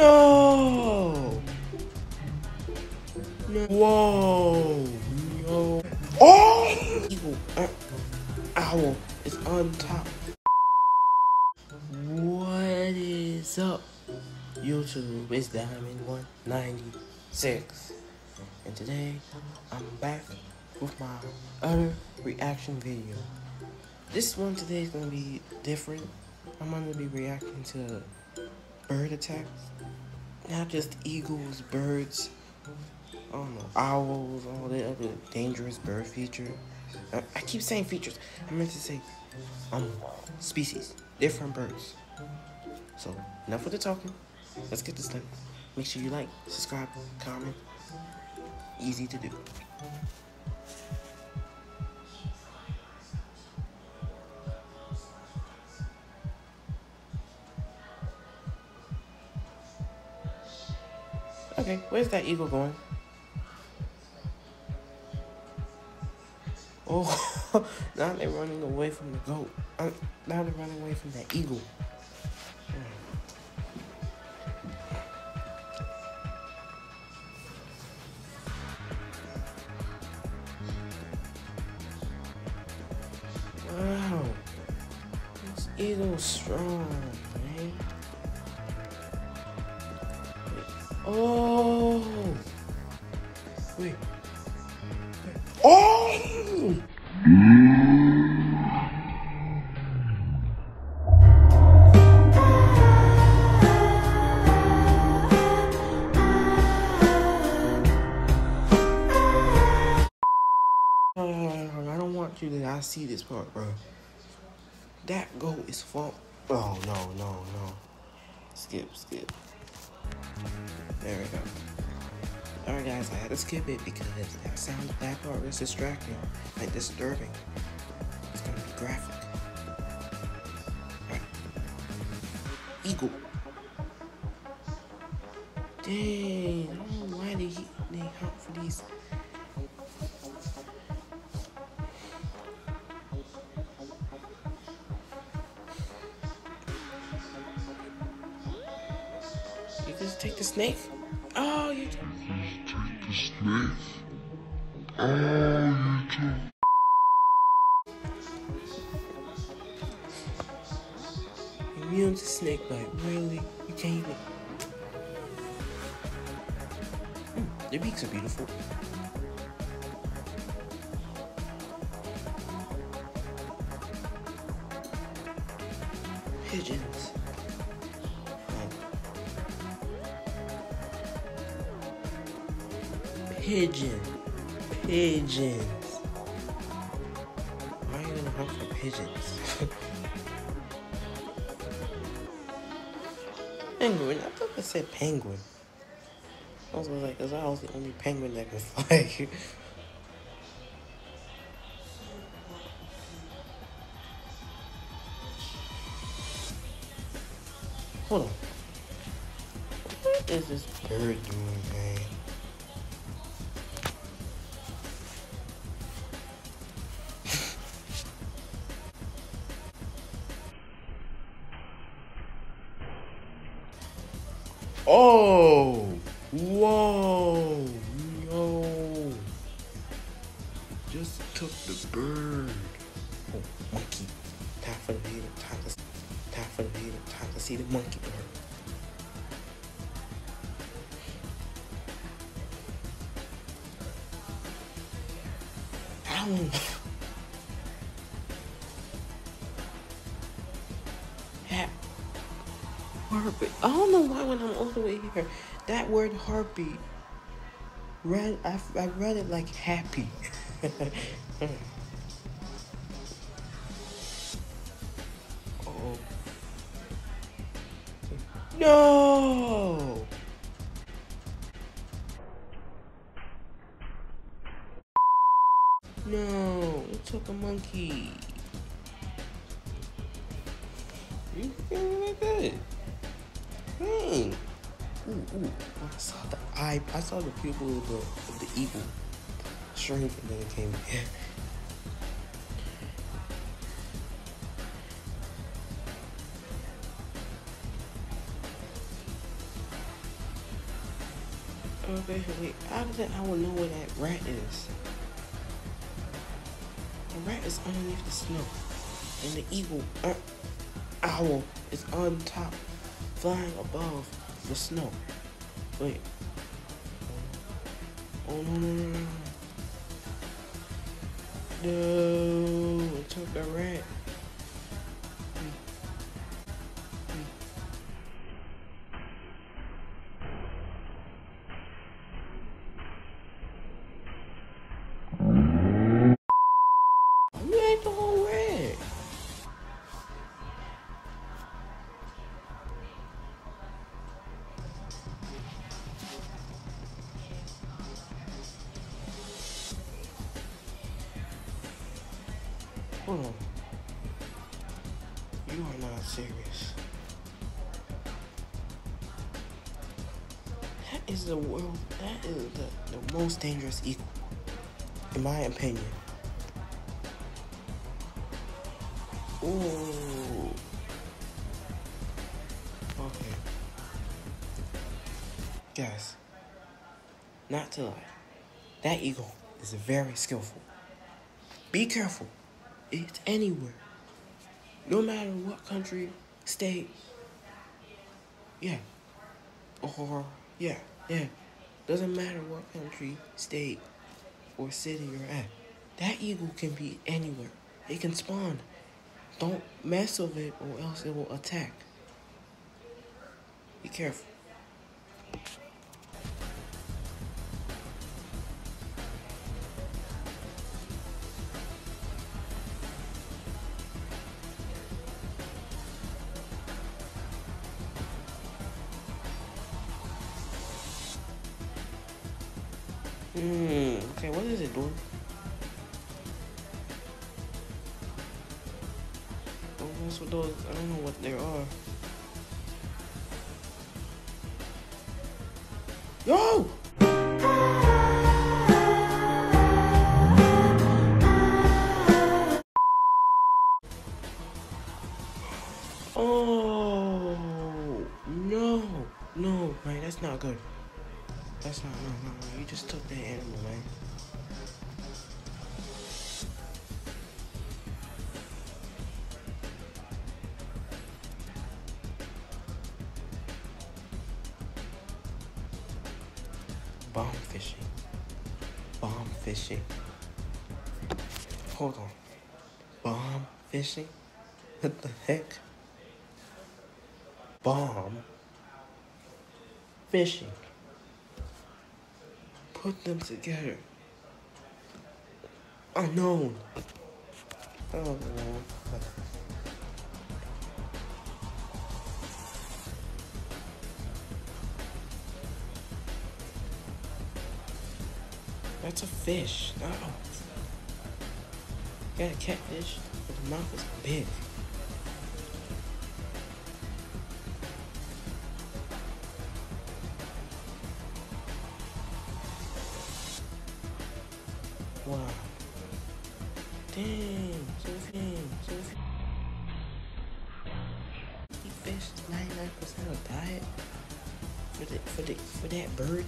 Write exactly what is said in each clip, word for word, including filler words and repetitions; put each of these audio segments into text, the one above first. No! No. Whoa! No! Oh! Evil! Uh, owl is on top. What is up, YouTube? It's Diamond one ninety-six, and today I'm back with my other reaction video. This one today is gonna be different. I'm gonna be reacting to bird attacks, not just eagles, birds, I don't know, owls, all that other dangerous bird feature. I, I keep saying features. I meant to say um species, different birds. So enough with the talking. Let's get this done. Make sure you like, subscribe, comment. Easy to do. Okay, where's that eagle going? Oh, now they're running away from the goat. Uh, now they're running away from that eagle. Wow, this eagle's strong, man. Oh, wait. Oh! I don't want you to I see this part, bro. That goat is full. Oh, no, no, no. Skip, skip. There we go. Alright guys, I had to skip it because that sound, that part was distracting, like disturbing. It's gonna be graphic. Right. Eagle. Dang, I don't know why they, they hunt for these. Take the snake. Oh, you took the snake. Oh, you took. Immune to snake bite. Really? You can't even. Mm, their beaks are beautiful. Pigeons. Pigeon. Pigeons. Why are you gonna hunt for pigeons? Penguin. I thought I said penguin. I was like, because I was the only penguin that could fly. Hold on. What is this bird doing, man? Oh, whoa, no, just took the bird. Oh, monkey, time for the baby, time to, time for the baby, time to see the monkey bird. Ow. Heartbeat. I don't know why when I'm all the way here, that word heartbeat, read, I, I read it like happy. Oh. No! No, it took a monkey. You feeling like that? Dang. Ooh, ooh. I saw the eye. I saw the pupil of the, of the eagle shrink and then it came in. twelve bed here. Wait, out of that I will know where that rat is. The rat is underneath the snow. And the eagle, uh, owl is on top, flying above the snow. Wait. Oh no, no, no, no. No, it took a rat. Hold on. You are not serious. That is the world. That is the, the most dangerous eagle, in my opinion. Ooh. Okay. Guys, not to lie, that eagle is very skillful. Be careful. It's anywhere, no matter what country, state, yeah, or, yeah, yeah, doesn't matter what country, state, or city you're at, that eagle can be anywhere. It can spawn. Don't mess with it or else it will attack. Be careful. Hmm, okay, what is it doing? Don't mess with those, I don't know what they are. Yo! Oh, no, no, man, that's not good. That's not, no, no, no, you just took that animal, man. Bomb fishing. Bomb fishing. Hold on. Bomb fishing? What the heck? Bomb fishing. Put them together. Unknown. Oh, that's a fish. No. Got a catfish, but the mouth is big. Wow. Damn, so thin, so thin. He fished ninety-nine percent of diet for the, for the, for that bird.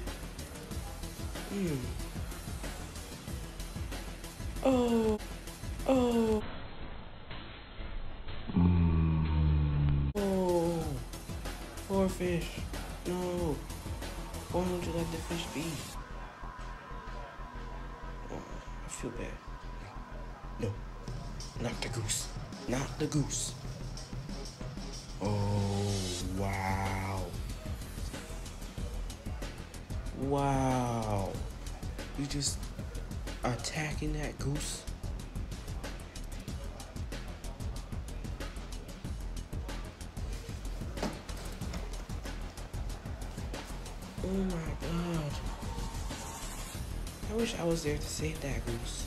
Hmm. Oh, oh. Oh, poor fish. No. Why don't you let the fish be? Feel bad. No. Not the goose. Not the goose. Oh, wow. Wow. You just attacking that goose? Oh my God. I wish I was there to save that goose.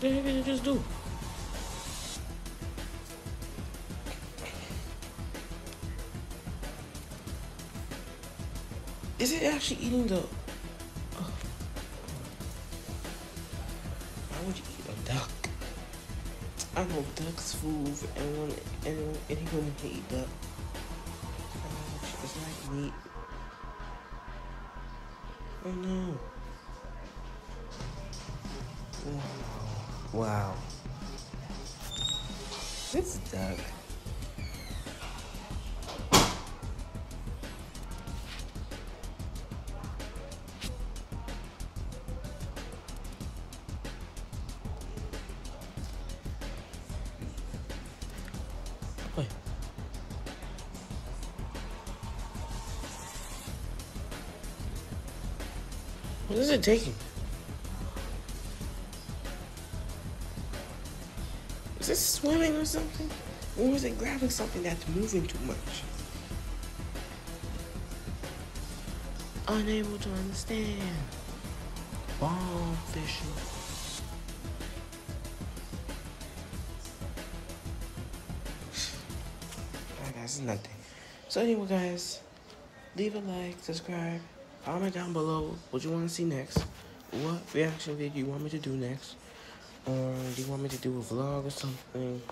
What the heck did you just do? Is it actually eating the... Oh. Why would you eat a duck? I know duck's food for anyone, anyone, anyone can eat duck. It's like meat. Oh no. Wow. It's duck. Wait. What is it taking? Is it swimming or something? Or is it grabbing something that's moving too much? Unable to understand. Bomb fishing. Alright guys, it's nothing. So anyway guys, leave a like, subscribe, comment down below what you want to see next. What reaction video you want me to do next. Or do you want me to do a vlog or something?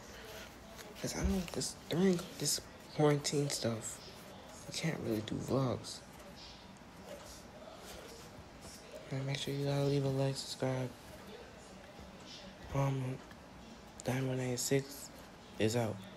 Because I don't, because during this quarantine stuff, I can't really do vlogs. And make sure you gotta leave a like, subscribe, comment. Diamond one ninety-six is out.